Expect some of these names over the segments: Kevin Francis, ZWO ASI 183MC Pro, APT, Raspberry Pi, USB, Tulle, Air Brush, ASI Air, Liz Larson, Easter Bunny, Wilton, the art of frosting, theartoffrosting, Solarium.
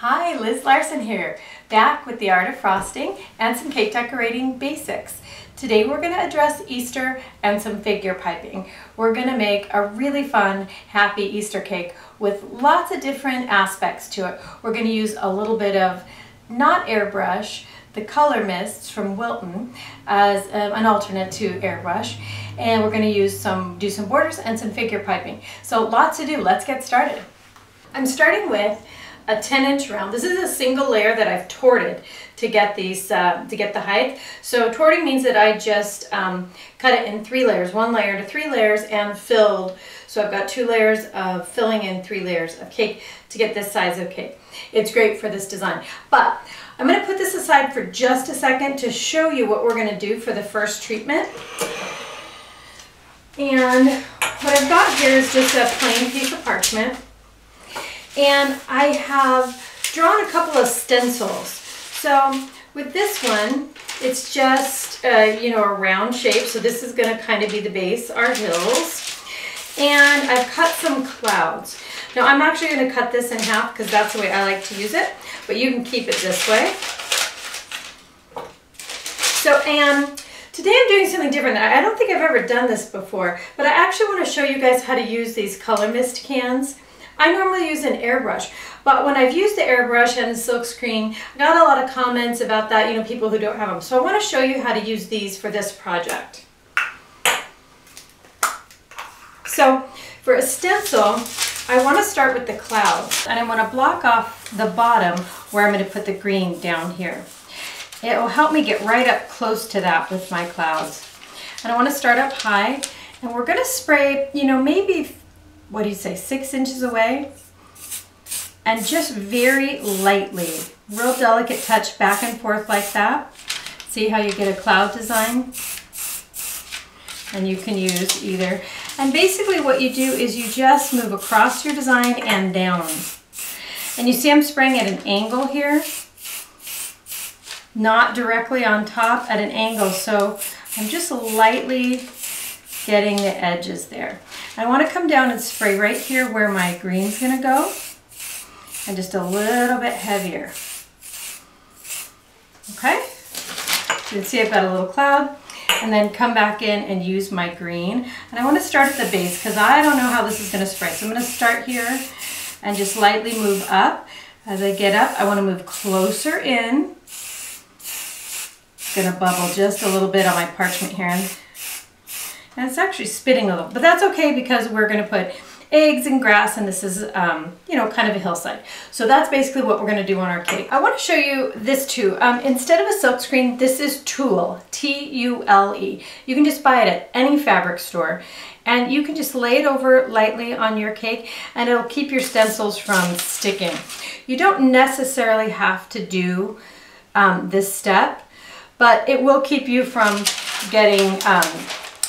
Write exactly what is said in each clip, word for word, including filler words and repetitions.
Hi, Liz Larson here, back with the art of frosting and some cake decorating basics. Today we're going to address Easter and some figure piping. We're going to make a really fun, happy Easter cake with lots of different aspects to it. We're going to use a little bit of not airbrush, the color mists from Wilton as um, an alternate to airbrush, and we're going to use some, do some borders and some figure piping. So lots to do. Let's get started. I'm starting with a ten inch round. This is a single layer that I've torted to get these, uh, to get the height. So torting means that I just um, cut it in three layers, one layer to three layers and filled. So I've got two layers of filling in three layers of cake to get this size of cake. It's great for this design. But I'm gonna put this aside for just a second to show you what we're gonna do for the first treatment. And what I've got here is just a plain piece of parchment. And I have drawn a couple of stencils. So with this one, it's just, uh, you know, a round shape. So this is gonna kind of be the base, our hills. And I've cut some clouds. Now I'm actually gonna cut this in half because that's the way I like to use it, but you can keep it this way. So, and today I'm doing something different. I don't think I've ever done this before, but I actually wanna show you guys how to use these color mist cans. I normally use an airbrush, but when I've used the airbrush and the silkscreen, I got a lot of comments about that, you know, people who don't have them. So I want to show you how to use these for this project. So for a stencil, I want to start with the clouds, and I want to block off the bottom where I'm going to put the green down here. It will help me get right up close to that with my clouds. And I want to start up high, and we're going to spray, you know, maybe what do you say, six inches away, and just very lightly, real delicate touch back and forth like that. See how you get a cloud design? And you can use either. And basically what you do is you just move across your design and down. And you see I'm spraying at an angle here, not directly on top, at an angle. So I'm just lightly getting the edges there. I want to come down and spray right here where my green's going to go, and just a little bit heavier. Okay, you can see I've got a little cloud, and then come back in and use my green. And I want to start at the base because I don't know how this is going to spread. So I'm going to start here and just lightly move up. As I get up, I want to move closer in. It's going to bubble just a little bit on my parchment here. And it's actually spitting a little, but that's okay because we're gonna put eggs and grass, and this is, um, you know, kind of a hillside. So that's basically what we're gonna do on our cake. I wanna show you this too. Um, instead of a silkscreen, this is Tulle, T U L E. You can just buy it at any fabric store, and you can just lay it over lightly on your cake, and it'll keep your stencils from sticking. You don't necessarily have to do um, this step, but it will keep you from getting, um,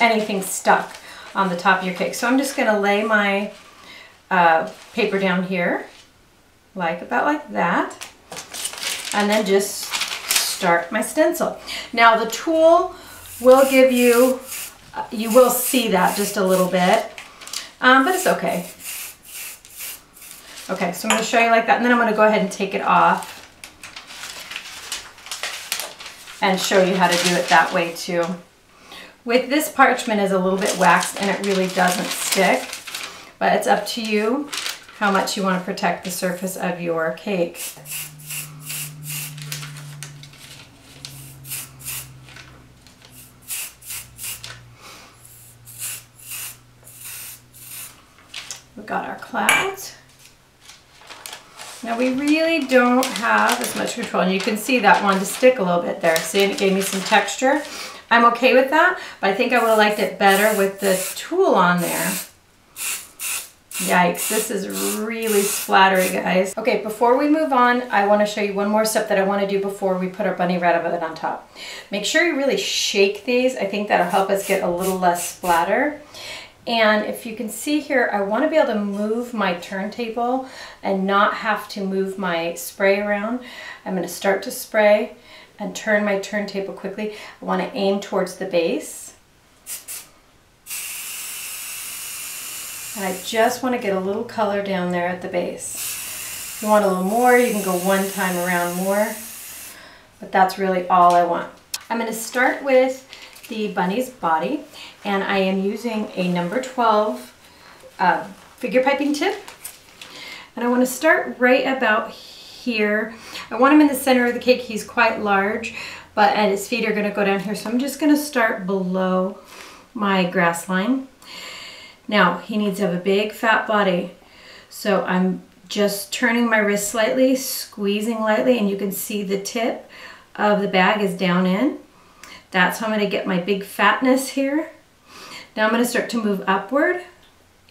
anything stuck on the top of your cake. So I'm just gonna lay my uh, paper down here, like about like that, and then just start my stencil. Now the tool will give you, uh, you will see that just a little bit, um, but it's okay. Okay, so I'm gonna show you like that, and then I'm gonna go ahead and take it off and show you how to do it that way too. With this parchment is a little bit waxed and it really doesn't stick, but it's up to you how much you want to protect the surface of your cake. We've got our clouds. Now we really don't have as much control, and you can see that one to stick a little bit there. See, and it gave me some texture. I'm okay with that, but I think I would have liked it better with the tool on there. Yikes, this is really splattery, guys. Okay, before we move on, I wanna show you one more step that I wanna do before we put our bunny rabbit oven on top. Make sure you really shake these. I think that'll help us get a little less splatter. And if you can see here, I wanna be able to move my turntable and not have to move my spray around. I'm gonna start to spray and turn my turntable quickly. I want to aim towards the base. And I just want to get a little color down there at the base. If you want a little more, you can go one time around more, but that's really all I want. I'm going to start with the bunny's body, and I am using a number twelve uh, figure piping tip, and I want to start right about here. I want him in the center of the cake. He's quite large, but and his feet are going to go down here, so I'm just going to start below my grass line. Now he needs to have a big fat body, so I'm just turning my wrist slightly, squeezing lightly, and you can see the tip of the bag is down in. That's how I'm going to get my big fatness here. Now I'm going to start to move upward,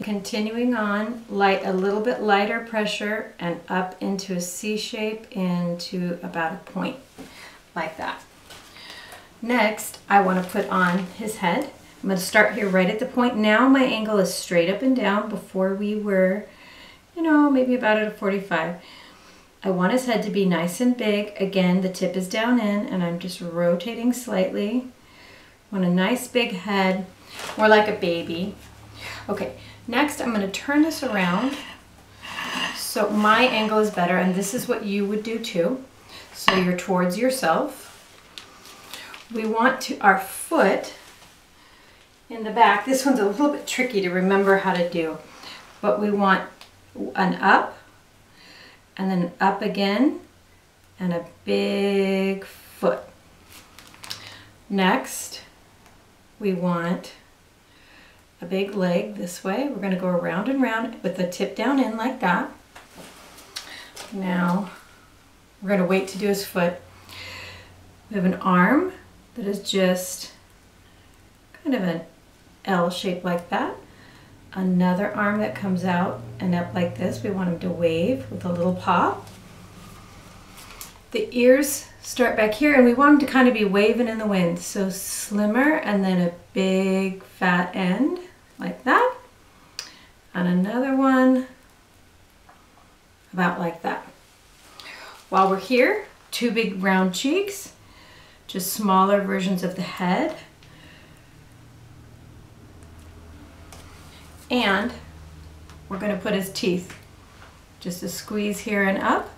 continuing on, light a little bit lighter pressure, and up into a C shape, into about a point like that. Next, I want to put on his head. I'm going to start here right at the point. Now my angle is straight up and down. Before we were, you know, maybe about at a forty-five. I want his head to be nice and big. Again, the tip is down in, and I'm just rotating slightly. I want a nice big head, more like a baby. Okay, next I'm going to turn this around so my angle is better, and this is what you would do too. So you're towards yourself. We want to our foot in the back. This one's a little bit tricky to remember how to do, but we want an up, and then up again, and a big foot. Next, we want a big leg this way. We're gonna go around and round with the tip down in like that. Now, we're gonna wait to do his foot. We have an arm that is just kind of an L shape like that. Another arm that comes out and up like this. We want him to wave with a little paw. The ears start back here, and we want him to kind of be waving in the wind. So slimmer, and then a big fat end like that. And another one about like that. While we're here, two big round cheeks, just smaller versions of the head. And we're going to put his teeth, just a squeeze here and up.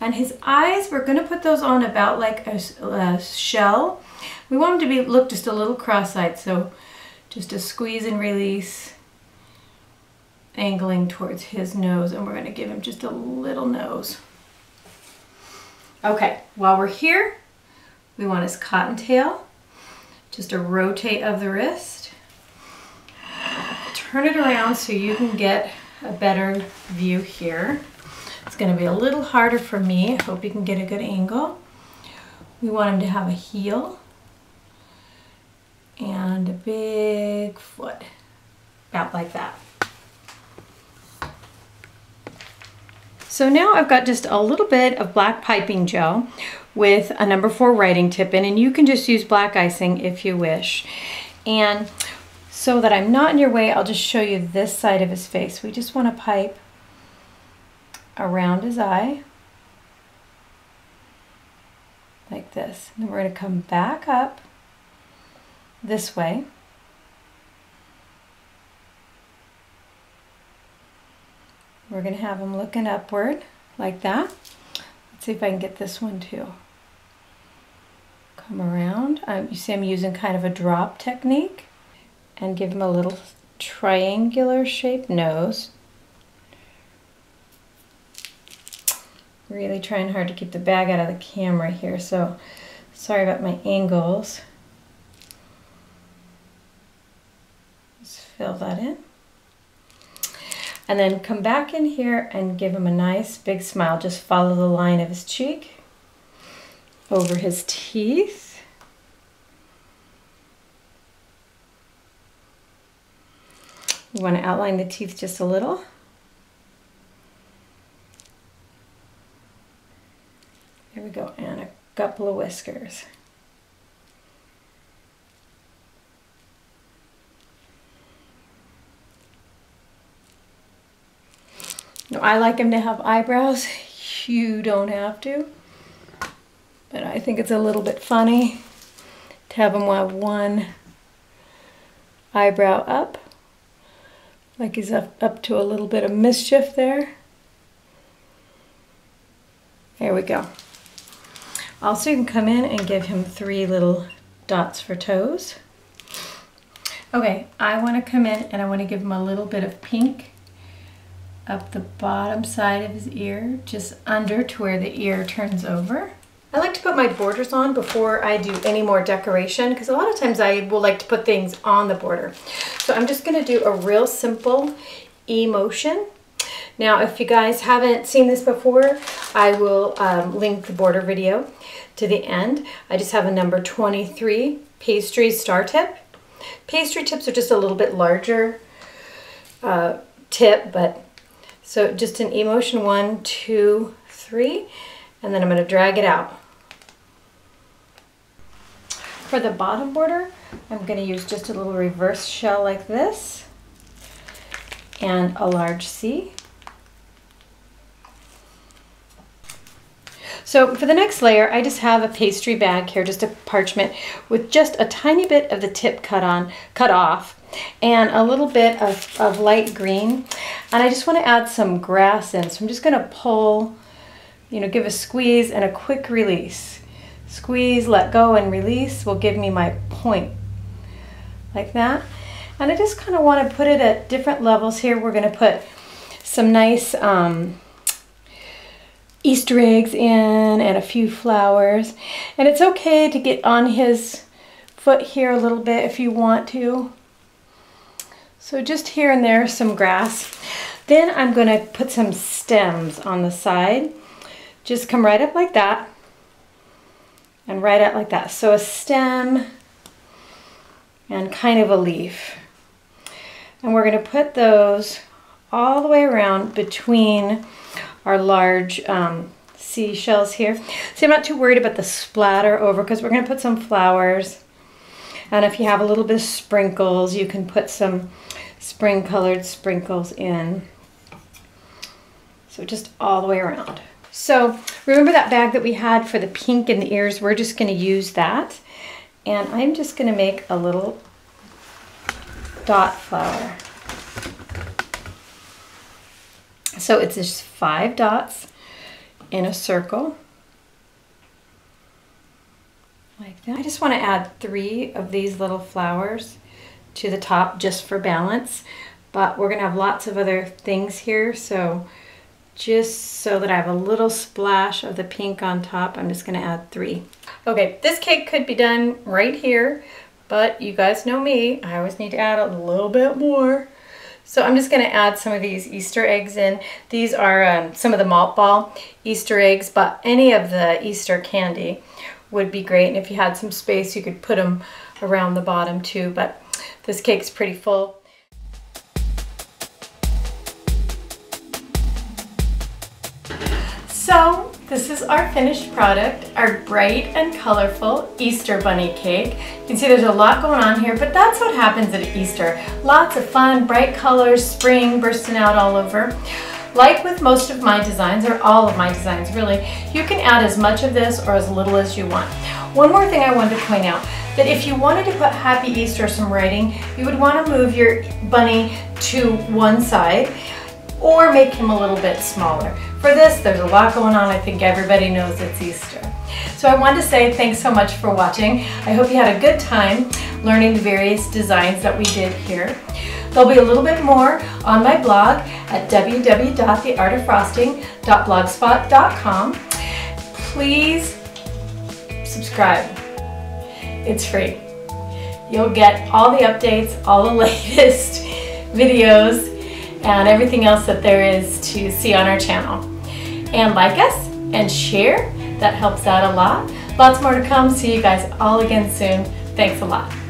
And his eyes, we're going to put those on about like a, a shell. We want him to be look just a little cross-eyed, so just a squeeze and release, angling towards his nose, and we're going to give him just a little nose. Okay, while we're here, we want his cottontail, just a rotate of the wrist. Turn it around so you can get a better view here. It's going to be a little harder for me. I hope you can get a good angle. We want him to have a heel and a big foot, about like that. So now I've got just a little bit of black piping gel with a number four writing tip in, and you can just use black icing if you wish. And so that I'm not in your way, I'll just show you this side of his face. We just want to pipe around his eye, like this. And then we're going to come back up this way. We're going to have him looking upward, like that. Let's see if I can get this one too. Come around. Um, you see I'm using kind of a drop technique. And give him a little triangular shaped nose. Really trying hard to keep the bag out of the camera here, so sorry about my angles. Just fill that in. And then come back in here and give him a nice big smile. Just follow the line of his cheek over his teeth. You want to outline the teeth just a little. There we go, and a couple of whiskers. Now, I like him to have eyebrows. You don't have to, but I think it's a little bit funny to have him have one eyebrow up. Like he's up, up to a little bit of mischief there. There we go. Also, you can come in and give him three little dots for toes. Okay, I want to come in and I want to give him a little bit of pink up the bottom side of his ear, just under to where the ear turns over. I like to put my borders on before I do any more decoration, because a lot of times I will like to put things on the border. So I'm just going to do a real simple E motion. Now, if you guys haven't seen this before, I will um, link the border video to the end. I just have a number twenty-three pastry star tip. Pastry tips are just a little bit larger uh, tip, but so just an E motion, one, two, three, and then I'm going to drag it out. For the bottom border, I'm going to use just a little reverse shell like this and a large C. So for the next layer, I just have a pastry bag here, just a parchment with just a tiny bit of the tip cut on, cut off, and a little bit of, of light green. And I just want to add some grass in. So I'm just going to pull, you know, give a squeeze and a quick release. Squeeze, let go, and release will give me my point like that. And I just kind of want to put it at different levels here. We're going to put some nice um, Easter eggs in and a few flowers. And it's okay to get on his foot here a little bit if you want to. So just here and there, some grass. Then I'm going to put some stems on the side. Just come right up like that and right out like that. So a stem and kind of a leaf. And we're going to put those all the way around between our large um, seashells here. See, I'm not too worried about the splatter over because we're going to put some flowers. And if you have a little bit of sprinkles, you can put some spring colored sprinkles in. So just all the way around. So remember that bag that we had for the pink and the ears? We're just going to use that. And I'm just going to make a little dot flower. So it's just five dots in a circle. Like that. I just want to add three of these little flowers to the top just for balance. But we're going to have lots of other things here. So just so that I have a little splash of the pink on top, I'm just going to add three. Okay, this cake could be done right here, but you guys know me, I always need to add a little bit more. So I'm just going to add some of these Easter eggs in. These are um, some of the malt ball Easter eggs, but any of the Easter candy would be great. And if you had some space, you could put them around the bottom too, but this cake's pretty full. So this is our finished product, our bright and colorful Easter bunny cake. You can see there's a lot going on here, but that's what happens at Easter. Lots of fun, bright colors, spring bursting out all over. Like with most of my designs, or all of my designs really, you can add as much of this or as little as you want. One more thing I wanted to point out, that if you wanted to put Happy Easter some writing, you would want to move your bunny to one side or make him a little bit smaller. For this, there's a lot going on. I think everybody knows it's Easter. So I wanted to say thanks so much for watching. I hope you had a good time learning the various designs that we did here. There'll be a little bit more on my blog at w w w dot the art of frosting dot blogspot dot com. Please subscribe. It's free. You'll get all the updates, all the latest videos, and everything else that there is to see on our channel. And like us and share, that helps out a lot. Lots more to come. See you guys all again soon. Thanks a lot.